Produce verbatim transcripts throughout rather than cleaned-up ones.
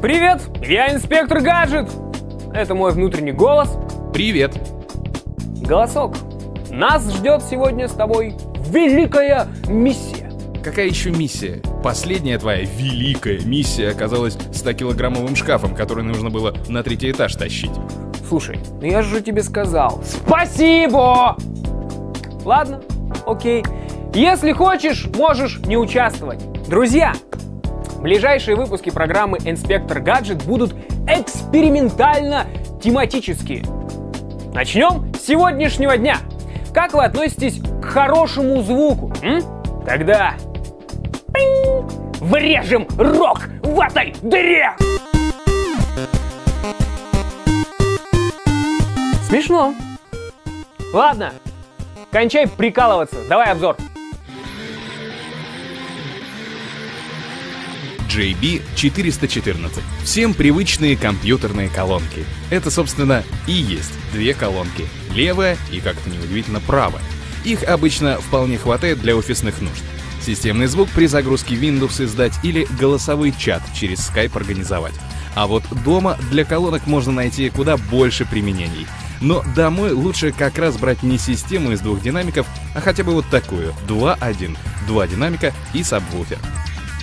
Привет, я инспектор Гаджет. Это мой внутренний голос. Привет. Голосок, нас ждет сегодня с тобой великая миссия. Какая еще миссия? Последняя твоя великая миссия оказалась стокилограммовым шкафом, который нужно было на третий этаж тащить. Слушай, ну я же тебе сказал. Спасибо! Ладно, окей. Если хочешь, можешь не участвовать. Друзья, ближайшие выпуски программы «Инспектор Гаджет» будут экспериментально-тематические. Начнем с сегодняшнего дня. Как вы относитесь к хорошему звуку? М? Тогда... Пинг! Врежем рог в этой дыре! Смешно. Ладно, кончай прикалываться. Давай обзор. джей би четыреста четырнадцать. Всем привычные компьютерные колонки. Это, собственно, и есть две колонки. Левая и, как-то неудивительно, правая. Их обычно вполне хватает для офисных нужд. Системный звук при загрузке Windows издать или голосовой чат через Skype организовать. А вот дома для колонок можно найти куда больше применений. Но домой лучше как раз брать не систему из двух динамиков, а хотя бы вот такую. два один, два динамика и сабвуфер.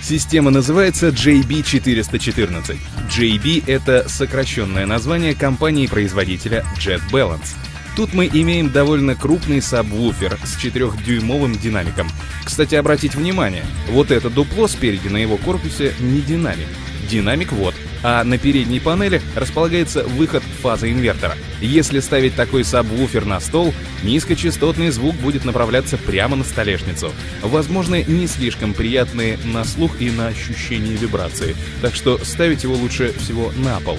Система называется джей би четыреста четырнадцать. джей би — это сокращенное название компании-производителя JetBalance. Тут мы имеем довольно крупный сабвуфер с четырёхдюймовым динамиком. Кстати, обратите внимание, вот это дупло спереди на его корпусе не динамик. Динамик вот, а на передней панели располагается выход фазы инвертора. Если ставить такой сабвуфер на стол, низкочастотный звук будет направляться прямо на столешницу. Возможны не слишком приятные на слух и на ощущение вибрации, так что ставить его лучше всего на пол.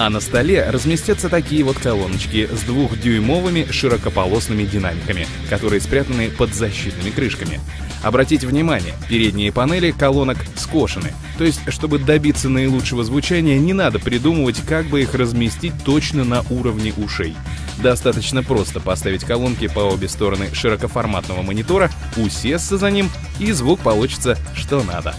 А на столе разместятся такие вот колоночки с двухдюймовыми широкополосными динамиками, которые спрятаны под защитными крышками. Обратите внимание, передние панели колонок скошены, то есть, чтобы добиться наилучшего звучания, не надо придумывать, как бы их разместить точно на уровне ушей. Достаточно просто поставить колонки по обе стороны широкоформатного монитора, усесться за ним, и звук получится что надо.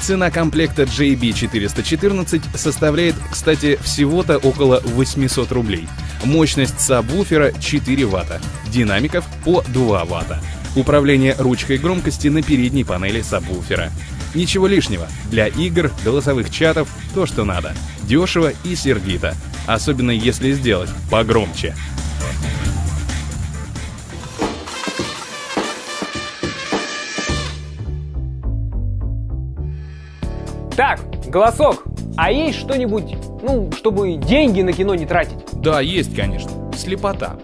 Цена комплекта джей би четыреста четырнадцать составляет, кстати, всего-то около восемьсот рублей. Мощность сабвуфера четыре ватта, динамиков по два ватта. Управление ручкой громкости на передней панели сабвуфера. Ничего лишнего. Для игр, голосовых чатов — то, что надо. Дешево и сердито. Особенно если сделать погромче. Так, голосок, а есть что-нибудь, ну, чтобы деньги на кино не тратить? Да, есть, конечно. Слепота.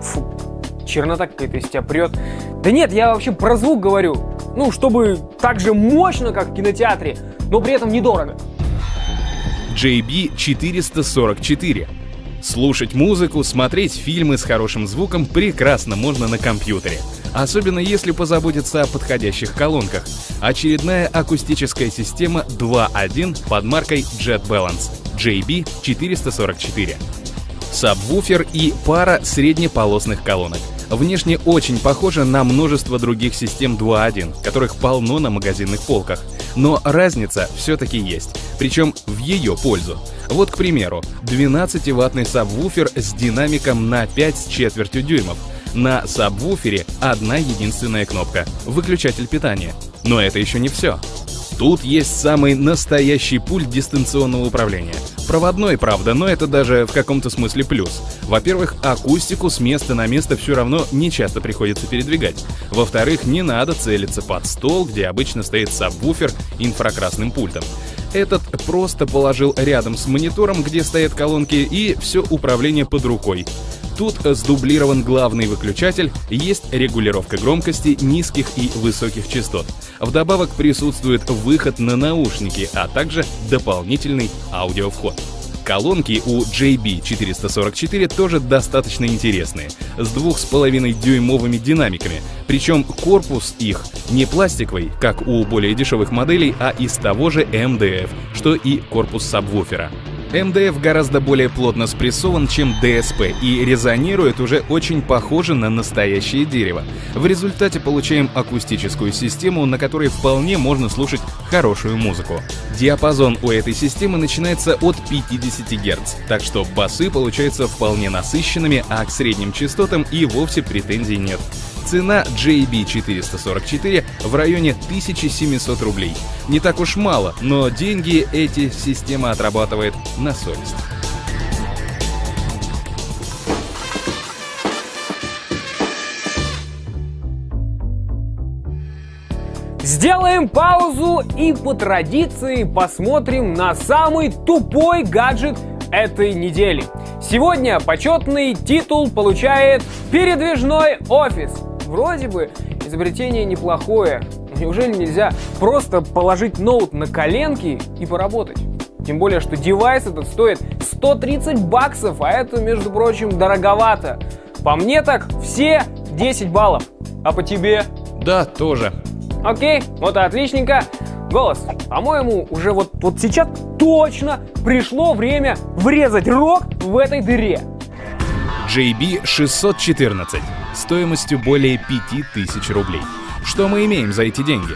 Фу, чернота какая-то из тебя прет. Да нет, я вообще про звук говорю. Ну, чтобы так же мощно, как в кинотеатре, но при этом недорого. джей би четыреста сорок четыре. Слушать музыку, смотреть фильмы с хорошим звуком прекрасно можно на компьютере. Особенно если позаботиться о подходящих колонках. Очередная акустическая система два один под маркой JetBalance джей би четыреста сорок четыре. Сабвуфер и пара среднеполосных колонок. Внешне очень похоже на множество других систем два один, которых полно на магазинных полках. Но разница все-таки есть, причем в ее пользу. Вот, к примеру, двенадцативаттный сабвуфер с динамиком на пять с четвертью дюймов. На сабвуфере одна единственная кнопка — выключатель питания. Но это еще не все. Тут есть самый настоящий пульт дистанционного управления. Проводной, правда, но это даже в каком-то смысле плюс. Во-первых, акустику с места на место все равно не часто приходится передвигать. Во-вторых, не надо целиться под стол, где обычно стоит сабвуфер инфракрасным пультом. Этот просто положил рядом с монитором, где стоят колонки, и все управление под рукой. Тут сдублирован главный выключатель, есть регулировка громкости низких и высоких частот. Вдобавок присутствует выход на наушники, а также дополнительный аудиовход. Колонки у джей би четыреста сорок четыре тоже достаточно интересные, с двух с половиной дюймовыми динамиками, причем корпус их не пластиковый, как у более дешевых моделей, а из того же эм дэ эф, что и корпус сабвуфера. эм дэ эф гораздо более плотно спрессован, чем дэ эс пэ, и резонирует уже очень похоже на настоящее дерево. В результате получаем акустическую систему, на которой вполне можно слушать хорошую музыку. Диапазон у этой системы начинается от пятидесяти герц, так что басы получаются вполне насыщенными, а к средним частотам и вовсе претензий нет. Цена джей би четыреста сорок четыре в районе тысячи семисот рублей. Не так уж мало, но деньги эти система отрабатывает на совесть. Сделаем паузу и по традиции посмотрим на самый тупой гаджет этой недели. Сегодня почетный титул получает передвижной офис. Вроде бы изобретение неплохое. Неужели нельзя просто положить ноут на коленки и поработать? Тем более, что девайс этот стоит сто тридцать баксов, а это, между прочим, дороговато. По мне так все десять баллов. А по тебе? Да, тоже. Окей, вот отличненько. Голос, по-моему, уже вот, вот сейчас точно пришло время врезать рог в этой дыре. джей би шестьсот четырнадцать стоимостью более пяти тысяч рублей. Что мы имеем за эти деньги?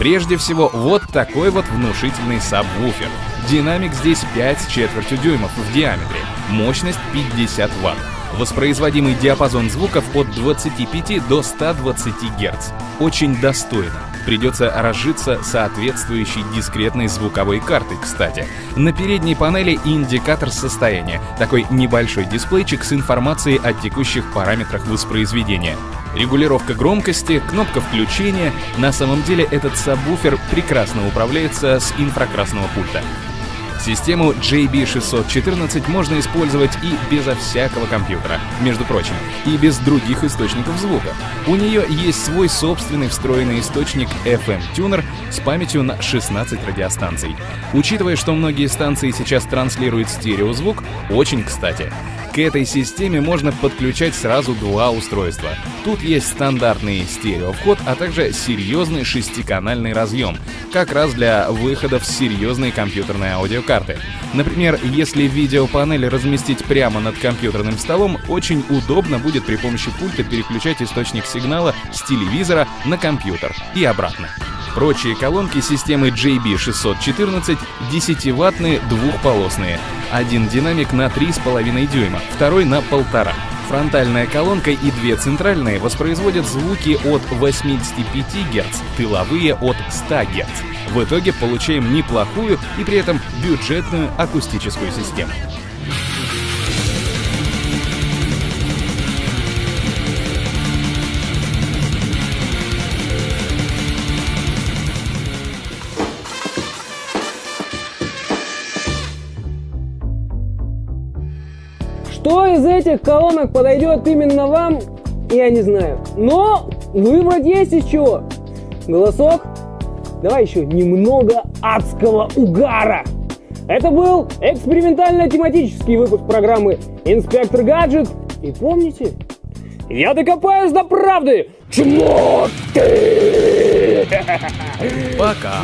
Прежде всего, вот такой вот внушительный сабвуфер. Динамик здесь пять с четвертью дюймов в диаметре, мощность пятьдесят ватт. Воспроизводимый диапазон звуков от двадцати пяти до ста двадцати герц. Очень достойно. Придется разжиться соответствующей дискретной звуковой картой, кстати. На передней панели индикатор состояния. Такой небольшой дисплейчик с информацией о текущих параметрах воспроизведения. Регулировка громкости, кнопка включения. На самом деле этот сабвуфер прекрасно управляется с инфракрасного пульта. Систему джей би шестьсот четырнадцать можно использовать и безо всякого компьютера, между прочим, и без других источников звука. У нее есть свой собственный встроенный источник эф эм-тюнер с памятью на шестнадцать радиостанций. Учитывая, что многие станции сейчас транслируют стереозвук, очень кстати. К этой системе можно подключать сразу два устройства. Тут есть стандартный стереовход, а также серьезный шестиканальный разъем, как раз для выходов с серьезной компьютерной аудиокарты. Например, если видеопанель разместить прямо над компьютерным столом, очень удобно будет при помощи пульта переключать источник сигнала с телевизора на компьютер и обратно. Прочие колонки системы джей би шестьсот четырнадцать десятиваттные двухполосные. Один динамик на три с половиной дюйма, второй на полтора. Фронтальная колонка и две центральные воспроизводят звуки от восьмидесяти пяти герц, тыловые от ста герц. В итоге получаем неплохую и при этом бюджетную акустическую систему. Что из этих колонок подойдет именно вам, я не знаю. Но выбрать есть из чего. Голосок, давай еще немного адского угара. Это был экспериментально-тематический выпуск программы «Инспектор Гаджет». И помните, я докопаюсь до правды. Чмо ты! Пока!